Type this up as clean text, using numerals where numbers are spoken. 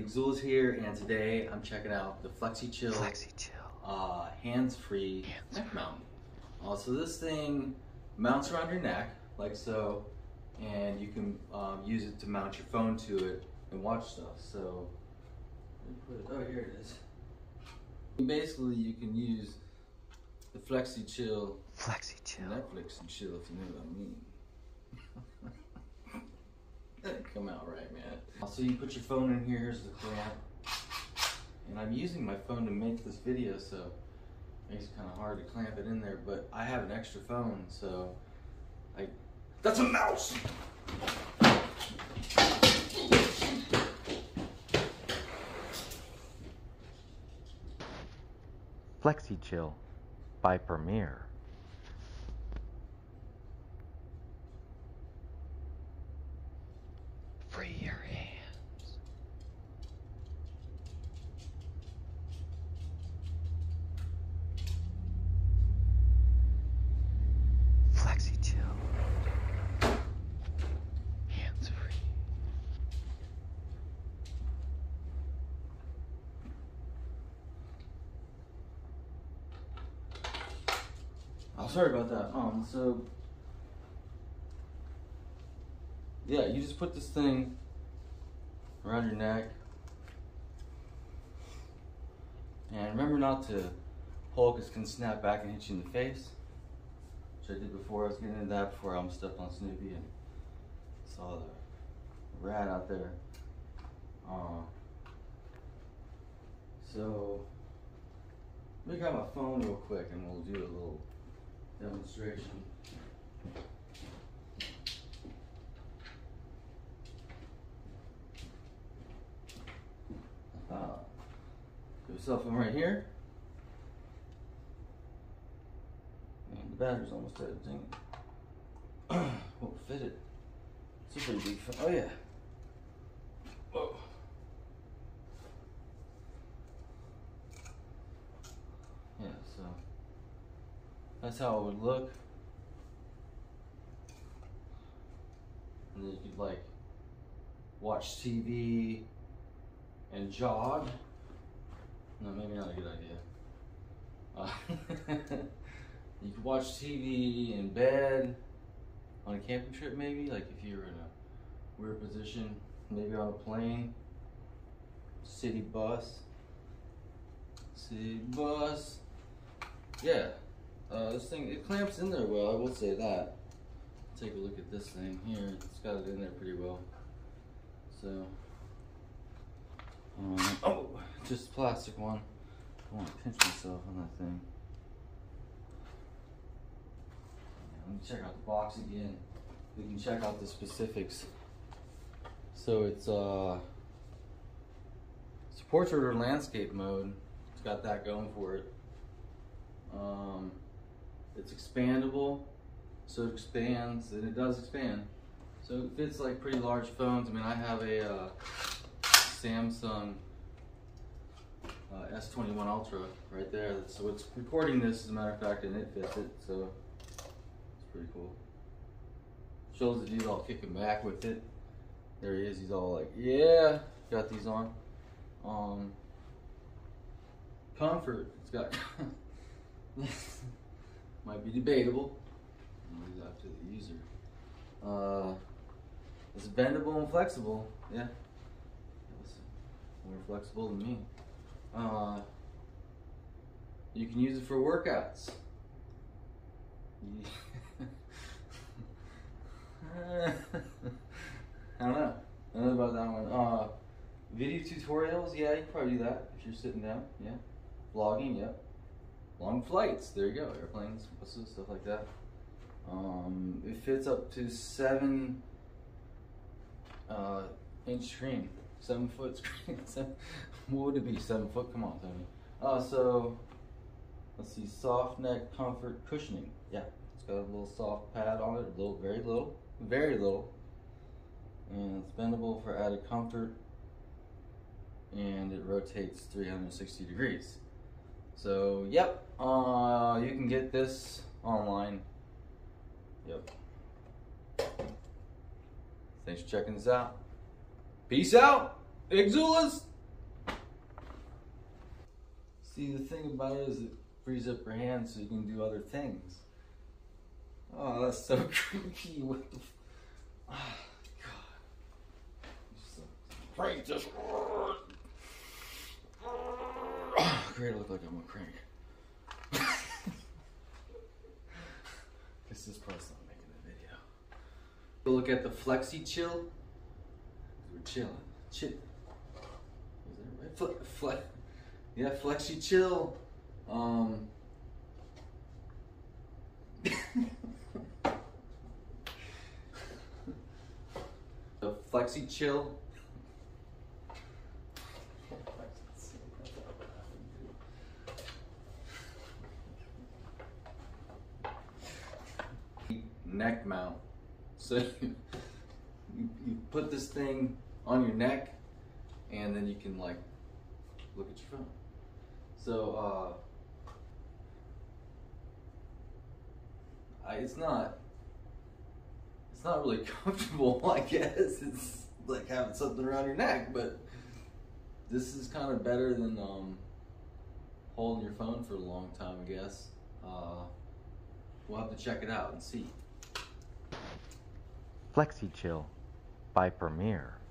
xzulas here, and today I'm checking out the Flexi Chill hands-free neck mount. So this thing mounts around your neck like so, and you can use it to mount your phone to it and watch stuff. So let me put it, oh, here it is. Basically, you can use the Flexi Chill Netflix and chill, if you know what I mean. Come out right, man. So you put your phone in here, here's the clamp. And I'm using my phone to make this video, so it makes it kind of hard to clamp it in there, but I have an extra phone, so that's a mouse! Flexi Chill by Premier. Free your hands. Flexi Chill. Hands free. Oh, sorry about that. So yeah, you just put this thing around your neck. And remember not to pull, because it can snap back and hit you in the face, which I did before. I was getting into that before I almost stepped on Snoopy and saw the rat out there. So let me grab my phone real quick and we'll do a little demonstration. Put your cell phone right here. And the battery's almost dead, dang it. Won't fit it. It's a pretty big phone. Oh yeah. Whoa. Yeah, so that's how it would look. And then you could watch TV and jog. No, maybe not a good idea. You could watch TV in bed, on a camping trip maybe, if you were in a weird position, maybe on a plane, city bus. Yeah, this thing, it clamps in there well, I will say that. Take a look at this thing here, it's got it in there pretty well. So. Oh, just a plastic one. I want to pinch myself on that thing. Yeah, let me check out the box again. We can check out the specifics. So it's it's portrait or landscape mode. It's got that going for it. It's expandable, so it expands, and it does expand. So it fits pretty large phones. I mean, I have a Samsung S21 Ultra right there. So it's recording this, as a matter of fact, and it fits it, so it's pretty cool. Shows the dude all kicking back with it. There he is, he's all like, yeah, got these on. Comfort, it's got, might be debatable. I'll leave that to the user. It's bendable and flexible, yeah. More flexible than me. You can use it for workouts. I don't know about that one. Video tutorials, yeah, you can probably do that if you're sitting down, yeah. Vlogging, yeah. Long flights, there you go, airplanes, buses, stuff like that. It fits up to 7-inch screen. 7-foot screen. What would it be? 7 foot? Come on, Tony. So let's see. Soft neck comfort cushioning. Yeah, it's got a little soft pad on it. A little, very little. And it's bendable for added comfort. And it rotates 360 degrees. So yep. You can get this online. Yep. Thanks for checking this out. Peace out. xzulas. See, the thing about it is it frees up your hands so you can do other things. Oh, that's so creepy. What the f— oh, God. So crank this. Great, I look like I'm a crank. Guess this part's not making the video. We'll look at the Flexi Chill. We're chilling. Chill. Is that right? Yeah, Flexi Chill. The Flexi Chill. Neck mount. So you put this thing on your neck and then you can like look at your phone. So it's not really comfortable, I guess. It's like having something around your neck, but this is kind of better than holding your phone for a long time, I guess. We'll have to check it out and see. Flexi Chill by Premier.